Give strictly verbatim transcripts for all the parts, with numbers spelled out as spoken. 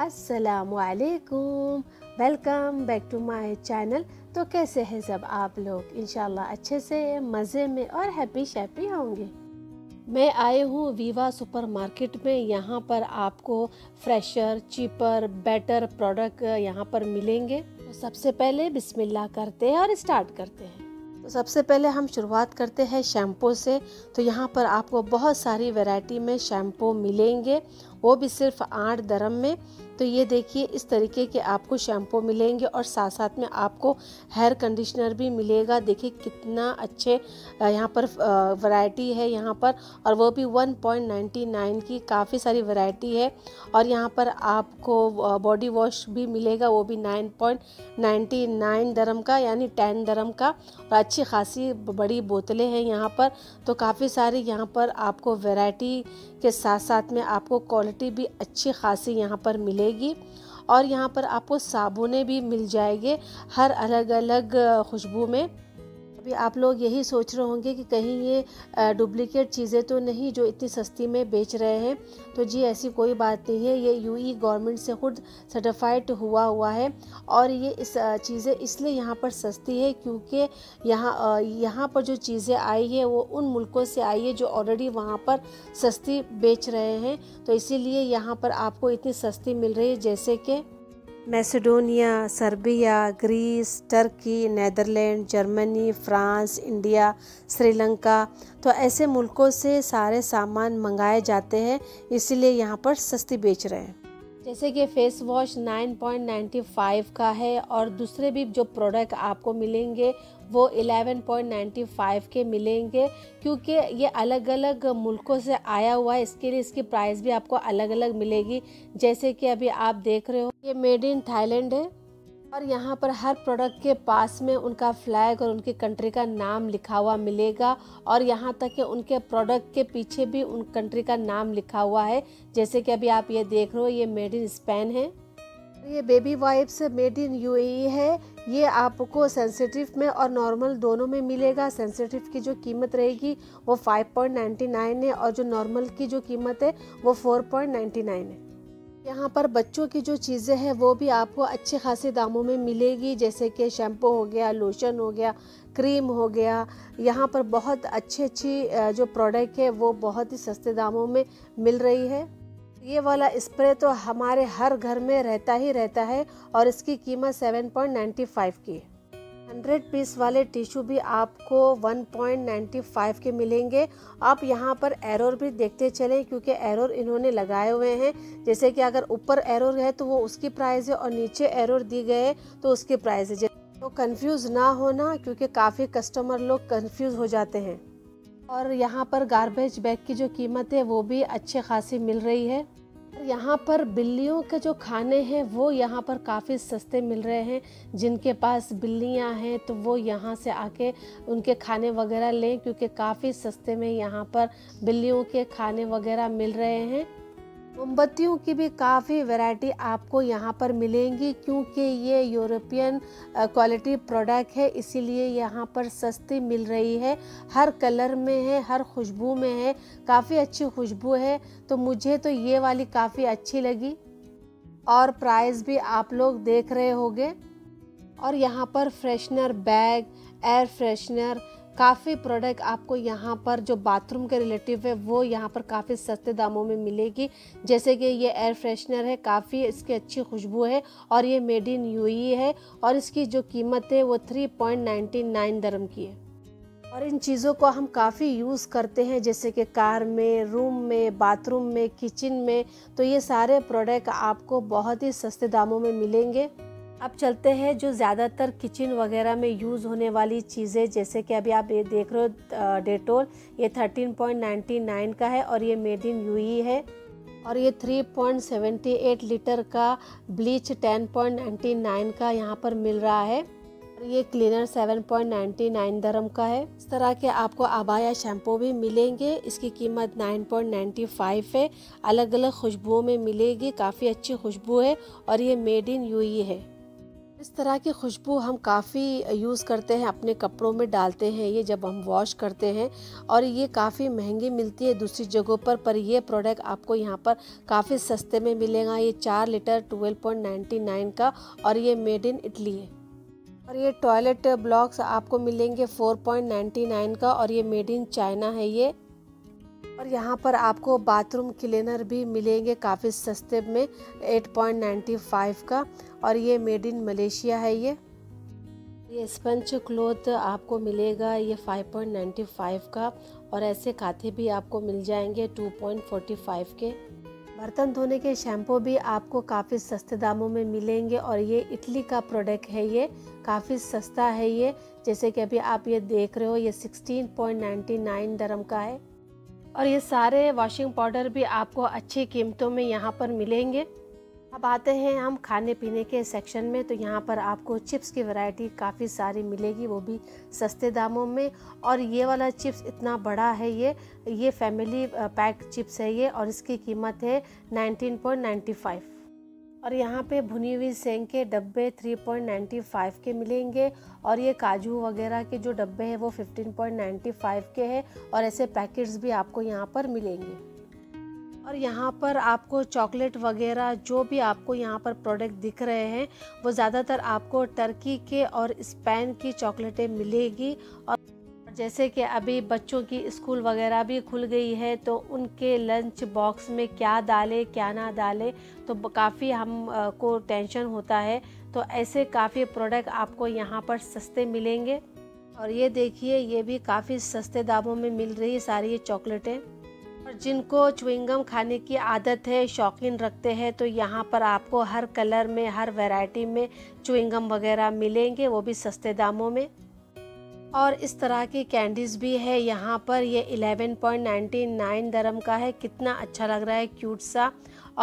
अस्सलामुअलैकुम, welcome back to my channel. तो कैसे हैं सब आप लोग? इंशाल्लाह अच्छे से, मज़े में और हैप्पी शैप्पी होंगे। मैं आए हूँ वीवा सुपरमार्केट में। यहाँ पर आपको फ्रेशर, चीपर, बेटर प्रोडक्ट यहाँ पर मिलेंगे। तो सबसे पहले बिस्मिल्लाह करते हैं और स्टार्ट करते हैं। तो सबसे पहले हम शुरुआत करते हैं शैम्पू से। तो यहाँ पर आपको बहुत सारी वैरायटी में शैम्पू मिलेंगे, वो भी सिर्फ आठ दरम में। तो ये देखिए, इस तरीके के आपको शैम्पू मिलेंगे और साथ साथ में आपको हेयर कंडीशनर भी मिलेगा। देखिए कितना अच्छे यहाँ पर वैरायटी है यहाँ पर, और वो भी वन पॉइंट नाइन्टी नाइन की काफ़ी सारी वैरायटी है। और यहाँ पर आपको बॉडी वॉश भी मिलेगा, वो भी नाइन पॉइंट नाइन्टी नाइन दरम का, यानी टेन दरम का। और अच्छी खासी बड़ी बोतलें हैं यहाँ पर। तो काफ़ी सारी यहाँ पर आपको वैरायटी के साथ साथ में आपको क्वालिटी भी अच्छी खासी यहाँ पर मिलेगी। और यहाँ पर आपको साबुनें भी मिल जाएंगे हर अलग अलग खुशबू में। अभी आप लोग यही सोच रहे होंगे कि कहीं ये डुप्लीकेट चीज़ें तो नहीं जो इतनी सस्ती में बेच रहे हैं। तो जी ऐसी कोई बात नहीं है, ये यूएई गवर्नमेंट से खुद सर्टिफाइड हुआ हुआ है। और ये इस चीज़ें इसलिए यहाँ पर सस्ती है क्योंकि यहाँ यहाँ पर जो चीज़ें आई है वो उन मुल्कों से आई है जो ऑलरेडी वहाँ पर सस्ती बेच रहे हैं। तो इसीलिए यहाँ पर आपको इतनी सस्ती मिल रही है, जैसे कि Macedonia, Serbia, Greece, Turkey, Netherland, Germany, France, India, Sri Lanka. तो ऐसे मुल्कों से सारे सामान मंगाए जाते हैं, इसीलिए यहाँ पर सस्ती बेच रहे हैं। जैसे कि face wash nine point ninety five का है, और दूसरे भी जो प्रोडक्ट आपको मिलेंगे वो इलेवन पॉइंट नाइन्टी फाइव के मिलेंगे, क्योंकि ये अलग अलग मुल्कों से आया हुआ है। इसके लिए इसकी प्राइस भी आपको अलग अलग मिलेगी। जैसे कि अभी आप देख रहे हो, ये मेड इन थाईलैंड है, और यहाँ पर हर प्रोडक्ट के पास में उनका फ्लैग और उनकी कंट्री का नाम लिखा हुआ मिलेगा। और यहाँ तक कि उनके प्रोडक्ट के पीछे भी उन कंट्री का नाम लिखा हुआ है। जैसे कि अभी आप ये देख रहे हो, ये मेड इन स्पेन है। ये baby wipes made in UAE है। ये आपको सेंसिटिव में और नॉर्मल दोनों में मिलेगा। सेंसिटिव की जो कीमत रहेगी वो फाइव पॉइंट नाइन्टी नाइन है, और जो नॉर्मल की जो कीमत है वो फोर पॉइंट नाइन्टी नाइन है। यहाँ पर बच्चों की जो चीज़ें हैं वो भी आपको अच्छे खासे दामों में मिलेगी। जैसे कि शैम्पू हो गया, लोशन हो गया, क्रीम हो गया। यहाँ पर बहुत अच्छी अच्छी जो प्रोडक्ट है वो बहुत ही सस्ते दामों में मिल रही है। ये वाला स्प्रे तो हमारे हर घर में रहता ही रहता है, और इसकी कीमत सेवन पॉइंट नाइन्टी फाइव की है। हंड्रेड पीस वाले टिशू भी आपको वन पॉइंट नाइन्टी फाइव के मिलेंगे। आप यहाँ पर एरोर भी देखते चलें, क्योंकि एरोर इन्होंने लगाए हुए हैं। जैसे कि अगर ऊपर एरोर है तो वो उसकी प्राइस है, और नीचे एरोर दी गए है तो उसकी प्राइस है। तो कंफ्यूज ना होना, क्योंकि काफ़ी कस्टमर लोग कंफ्यूज हो जाते हैं। और यहाँ पर गार्बेज बैग की जो कीमत है वो भी अच्छे खासी मिल रही है। यहाँ पर बिल्लियों के जो खाने हैं वो यहाँ पर काफ़ी सस्ते मिल रहे हैं। जिनके पास बिल्लियाँ हैं तो वो यहाँ से आके उनके खाने वगैरह लें, क्योंकि काफ़ी सस्ते में यहाँ पर बिल्लियों के खाने वगैरह मिल रहे हैं। मोमबत्तियों की भी काफ़ी वैरायटी आपको यहाँ पर मिलेंगी, क्योंकि ये यूरोपियन क्वालिटी प्रोडक्ट है, इसीलिए यहाँ पर सस्ती मिल रही है। हर कलर में है, हर खुशबू में है, काफ़ी अच्छी खुशबू है। तो मुझे तो ये वाली काफ़ी अच्छी लगी, और प्राइस भी आप लोग देख रहे होंगे। और यहाँ पर फ्रेशनर बैग, एयर फ्रेशनर, काफ़ी प्रोडक्ट आपको यहाँ पर जो बाथरूम के रिलेटिव है वो यहाँ पर काफ़ी सस्ते दामों में मिलेगी। जैसे कि ये एयर फ्रेशनर है, काफ़ी इसकी अच्छी खुशबू है, और ये मेड इन यूएई है, और इसकी जो कीमत है वो थ्री पॉइंट नाइन्टी नाइन दरम की है। और इन चीज़ों को हम काफ़ी यूज़ करते हैं, जैसे कि कार में, रूम में, बाथरूम में, किचन में। तो ये सारे प्रोडक्ट आपको बहुत ही सस्ते दामों में मिलेंगे। अब चलते हैं जो ज़्यादातर किचन वगैरह में यूज़ होने वाली चीज़ें। जैसे कि अभी आप ये देख रहे हो डेटोल, ये थर्टीन पॉइंट नाइन्टी नाइन का है, और ये मेड इन यूएई है। और ये three point seventy eight litre का bleach ten point ninety nine का यहाँ पर मिल रहा है। और ये cleaner seven point ninety nine दरम का है। इस तरह के आपको आबाया शैम्पू भी मिलेंगे, इसकी कीमत नाइन पॉइंट नाइन्टी फाइव है। अलग अलग खुशबुओं में मिलेगी, काफ़ी अच्छी खुशबू है, और ये मेड इन यूएई है। इस तरह की खुशबू हम काफ़ी यूज़ करते हैं, अपने कपड़ों में डालते हैं ये जब हम वॉश करते हैं, और ये काफ़ी महंगी मिलती है दूसरी जगहों पर पर ये प्रोडक्ट आपको यहाँ पर काफ़ी सस्ते में मिलेगा। ये चार लीटर बारह पॉइंट निन्यानवे का और ये मेड इन इटली है। और ये टॉयलेट ब्लॉक्स आपको मिलेंगे चार पॉइंट निन्यानवे का और ये मेड इन चाइना है ये। और यहाँ पर आपको बाथरूम क्लीनर भी मिलेंगे काफ़ी सस्ते में आठ पॉइंट निन्यानवे का और ये मेड इन मलेशिया है ये। ये स्पंज क्लॉथ आपको मिलेगा ये पाँच पॉइंट निन्यानवे का और ऐसे काथे भी आपको मिल जाएंगे दो पॉइंट पैंतालीस के। बर्तन धोने के शैम्पू भी आपको काफ़ी सस्ते दामों में मिलेंगे और ये इटली का प्रोडक्ट है, ये काफ़ी सस्ता है ये, जैसे कि अभी आप ये देख रहे हो ये सोलह पॉइंट निन्यानवे दरम का है। और ये सारे वॉशिंग पाउडर भी आपको अच्छी कीमतों में यहाँ पर मिलेंगे। अब आते हैं हम खाने पीने के सेक्शन में, तो यहाँ पर आपको चिप्स की वैरायटी काफ़ी सारी मिलेगी वो भी सस्ते दामों में। और ये वाला चिप्स इतना बड़ा है ये ये फैमिली पैक चिप्स है ये और इसकी कीमत है उन्नीस पॉइंट निन्यानवे। और यहाँ पे भुनी हुई सेंग के डब्बे तीन पॉइंट निन्यानवे के मिलेंगे और ये काजू वगैरह के जो डब्बे हैं वो पंद्रह पॉइंट निन्यानवे के हैं और ऐसे पैकेट्स भी आपको यहाँ पर मिलेंगे। और यहाँ पर आपको चॉकलेट वगैरह जो भी आपको यहाँ पर प्रोडक्ट दिख रहे हैं वो ज़्यादातर आपको टर्की के और स्पेन की चॉकलेटें मिलेगी। और जैसे कि अभी बच्चों की स्कूल वगैरह भी खुल गई है तो उनके लंच बॉक्स में क्या डालें क्या ना डालें तो काफ़ी हम आ, को टेंशन होता है, तो ऐसे काफ़ी प्रोडक्ट आपको यहाँ पर सस्ते मिलेंगे। और ये देखिए ये भी काफ़ी सस्ते दामों में मिल रही है सारी ये चॉकलेटें। और जिनको च्युइंगम खाने की आदत है, शौकीन रखते हैं, तो यहाँ पर आपको हर कलर में हर वैरायटी में च्युइंगम वगैरह मिलेंगे वो भी सस्ते दामों में। और इस तरह की कैंडीज़ भी है यहाँ पर, ये ग्यारह पॉइंट निन्यानवे दरम का है, कितना अच्छा लग रहा है क्यूट सा।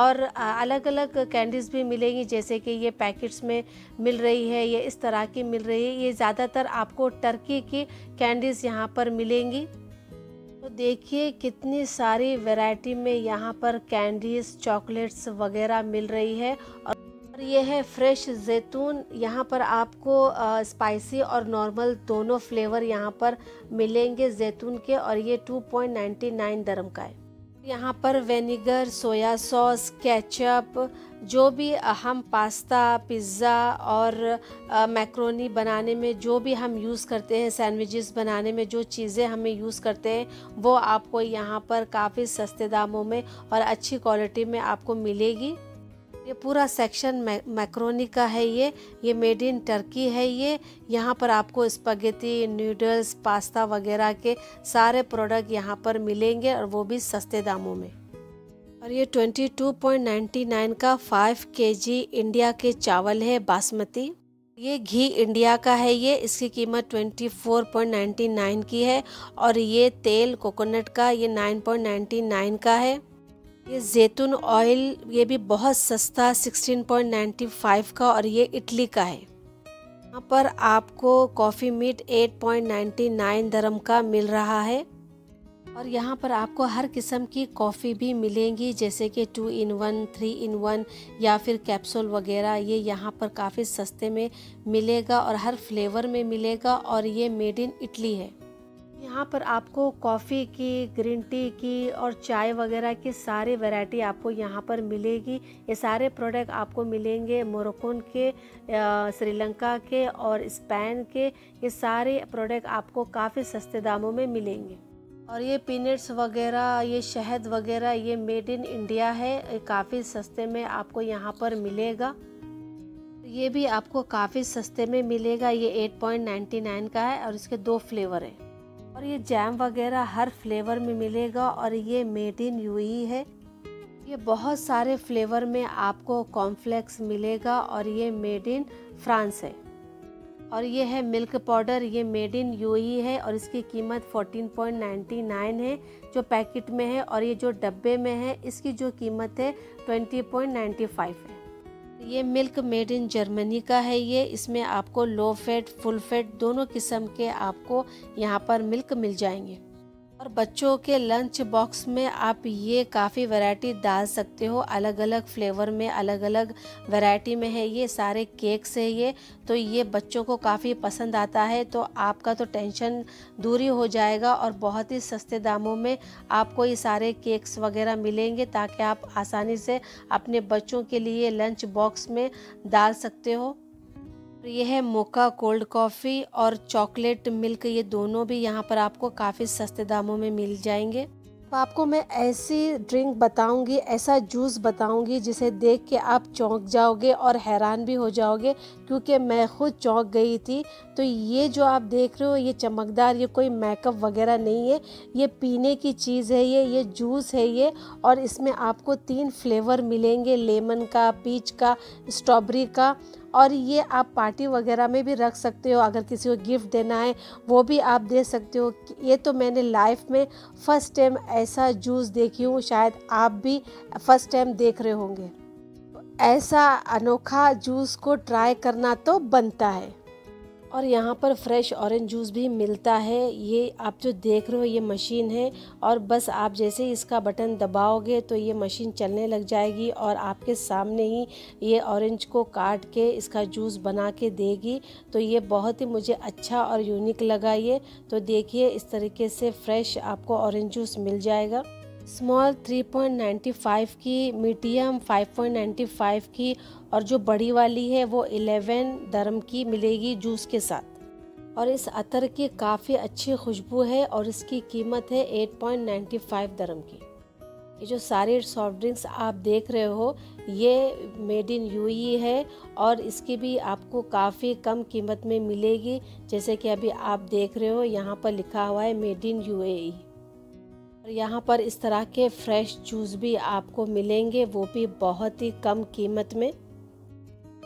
और अलग अलग कैंडीज़ भी मिलेंगी जैसे कि ये पैकेट्स में मिल रही है ये इस तरह की मिल रही है। ये ज़्यादातर आपको टर्की की कैंडीज़ यहाँ पर मिलेंगी। तो देखिए कितनी सारी वैरायटी में यहाँ पर कैंडीज़ चॉकलेट्स वगैरह मिल रही है। और और ये है फ्रेश जैतून, यहाँ पर आपको स्पाइसी और नॉर्मल दोनों फ्लेवर यहाँ पर मिलेंगे जैतून के और ये दो पॉइंट निन्यानवे दरम का है। यहाँ पर वेनेगर, सोया सॉस, केचप, जो भी हम पास्ता, पिज़्ज़ा और मैक्रोनी बनाने में जो भी हम यूज़ करते हैं, सैंडविचेस बनाने में जो चीज़ें हमें यूज़ करते हैं वो आपको यहाँ पर काफ़ी सस्ते दामों में और अच्छी क्वालिटी में आपको मिलेगी। ये पूरा सेक्शन मैक्रोनी का है ये ये मेड इन टर्की है ये। यहाँ पर आपको स्पगेटी, नूडल्स, पास्ता वगैरह के सारे प्रोडक्ट यहाँ पर मिलेंगे और वो भी सस्ते दामों में। और ये बाईस पॉइंट निन्यानवे का पाँच केजी इंडिया के चावल है बासमती, ये घी इंडिया का है ये, इसकी कीमत चौबीस पॉइंट निन्यानवे की है। और ये तेल कोकोनट का ये नौ पॉइंट निन्यानवे का है। ये जैतून ऑयल ये भी बहुत सस्ता सोलह पॉइंट निन्यानवे का और ये इटली का है। यहाँ पर आपको कॉफ़ी मीट आठ पॉइंट निन्यानवे दरम का मिल रहा है। और यहाँ पर आपको हर किस्म की कॉफ़ी भी मिलेंगी जैसे कि two in one, three in one या फिर कैप्सूल वगैरह, ये यहाँ पर काफ़ी सस्ते में मिलेगा और हर फ्लेवर में मिलेगा। और ये मेड इन इटली है। यहाँ पर आपको कॉफ़ी की, ग्रीन टी की और चाय वगैरह की सारी वैरायटी आपको यहाँ पर मिलेगी। ये सारे प्रोडक्ट आपको मिलेंगे मोरक्को के, श्रीलंका के और स्पेन के, ये सारे प्रोडक्ट आपको काफ़ी सस्ते दामों में मिलेंगे। और ये पीनट्स वगैरह, ये शहद वगैरह, ये मेड इन इंडिया है, काफ़ी सस्ते में आपको यहाँ पर मिलेगा। ये भी आपको काफ़ी सस्ते में मिलेगा, ये आठ पॉइंट निन्यानवे का है और इसके दो फ्लेवर हैं। और ये जैम वगैरह हर फ्लेवर में मिलेगा और ये मेड इन यूएई है। ये बहुत सारे फ्लेवर में आपको कॉर्नफ्लेक्स मिलेगा और ये मेड इन फ्रांस है। और ये है मिल्क पाउडर, ये मेड इन यूएई है और इसकी कीमत चौदह पॉइंट निन्यानवे है जो पैकेट में है। और ये जो डब्बे में है इसकी जो कीमत है बीस पॉइंट निन्यानवे है। ये मिल्क मेड इन जर्मनी का है ये, इसमें आपको लो फैट, फुल फैट दोनों किस्म के आपको यहाँ पर मिल्क मिल जाएंगे। और बच्चों के लंच बॉक्स में आप ये काफ़ी वैरायटी डाल सकते हो, अलग अलग फ्लेवर में अलग अलग वैरायटी में है ये सारे केक्स है ये, तो ये बच्चों को काफ़ी पसंद आता है। तो आपका तो टेंशन दूर ही हो जाएगा और बहुत ही सस्ते दामों में आपको ये सारे केक्स वगैरह मिलेंगे, ताकि आप आसानी से अपने बच्चों के लिए लंच बॉक्स में डाल सकते हो। यह है मोका कोल्ड कॉफ़ी और चॉकलेट मिल्क, ये दोनों भी यहाँ पर आपको काफ़ी सस्ते दामों में मिल जाएंगे। तो आपको मैं ऐसी ड्रिंक बताऊँगी, ऐसा जूस बताऊँगी जिसे देख के आप चौंक जाओगे और हैरान भी हो जाओगे, क्योंकि मैं खुद चौंक गई थी। तो ये जो आप देख रहे हो ये चमकदार, ये कोई मेकअप वगैरह नहीं है, ये पीने की चीज़ है, ये ये जूस है ये। और इसमें आपको तीन फ्लेवर मिलेंगे, लेमन का, पीच का, स्ट्रॉबेरी का। और ये आप पार्टी वगैरह में भी रख सकते हो, अगर किसी को गिफ्ट देना है वो भी आप दे सकते हो। ये तो मैंने लाइफ में फ़र्स्ट टाइम ऐसा जूस देखी हूँ, शायद आप भी फ़र्स्ट टाइम देख रहे होंगे। ऐसा अनोखा जूस को ट्राई करना तो बनता है। और यहाँ पर फ्रेश ऑरेंज जूस भी मिलता है। ये आप जो देख रहे हो ये मशीन है, और बस आप जैसे ही इसका बटन दबाओगे तो ये मशीन चलने लग जाएगी और आपके सामने ही ये ऑरेंज को काट के इसका जूस बना के देगी। तो ये बहुत ही मुझे अच्छा और यूनिक लगा ये। तो देखिए इस तरीके से फ्रेश आपको ऑरेंज जूस मिल जाएगा। Small three point nine five की, medium five point nine five की और जो बड़ी वाली है वो इलेवन दरम की मिलेगी जूस के साथ। और इस अतर की काफ़ी अच्छी खुशबू है और इसकी कीमत है एट पॉइंट नाइन फाइव दरम की। ये जो सारे सॉफ्ट ड्रिंक्स आप देख रहे हो ये मेड इन यूएई है और इसकी भी आपको काफ़ी कम कीमत में मिलेगी, जैसे कि अभी आप देख रहे हो यहाँ पर लिखा हुआ है मेड इन यूएई। और यहाँ पर इस तरह के फ्रेश जूस भी आपको मिलेंगे, वो भी बहुत ही कम कीमत में।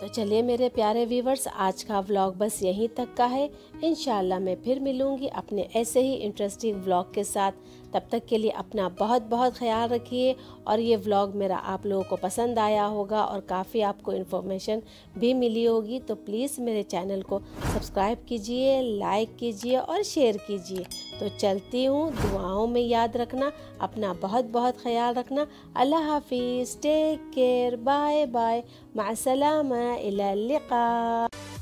तो चलिए मेरे प्यारे व्यूवर्स, आज का व्लॉग बस यहीं तक का है। इंशाल्लाह मैं फिर मिलूँगी अपने ऐसे ही इंटरेस्टिंग व्लॉग के साथ। तब तक के लिए अपना बहुत बहुत ख्याल रखिए। और ये व्लॉग मेरा आप लोगों को पसंद आया होगा और काफ़ी आपको इन्फॉर्मेशन भी मिली होगी, तो प्लीज़ मेरे चैनल को सब्सक्राइब कीजिए, लाइक कीजिए और शेयर कीजिए। तो चलती हूँ, दुआओं में याद रखना, अपना बहुत बहुत ख्याल रखना। अल्लाह हाफिज़, टेक केयर, बाय बाय, माअस्सलामा, इला लिक़ा।